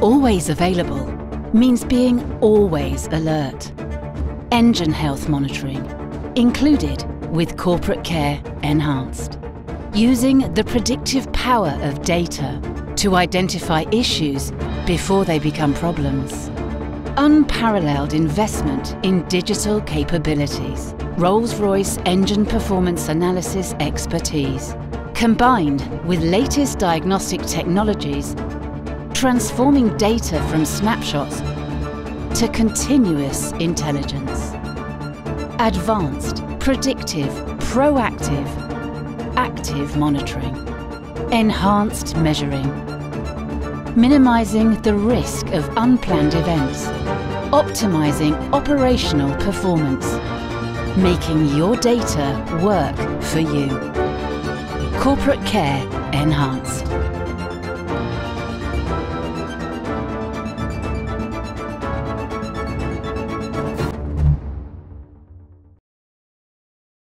always available means being always alert. Engine health monitoring, included with corporate care enhanced. Using the predictive power of data to identify issues before they become problems. Unparalleled investment in digital capabilities. Rolls-Royce engine performance analysis expertise, combined with latest diagnostic technologies, transforming data from snapshots to continuous intelligence. Advanced, predictive, proactive, active monitoring. Enhanced measuring. Minimizing the risk of unplanned events. Optimizing operational performance. Making your data work for you. Corporate Care Enhanced.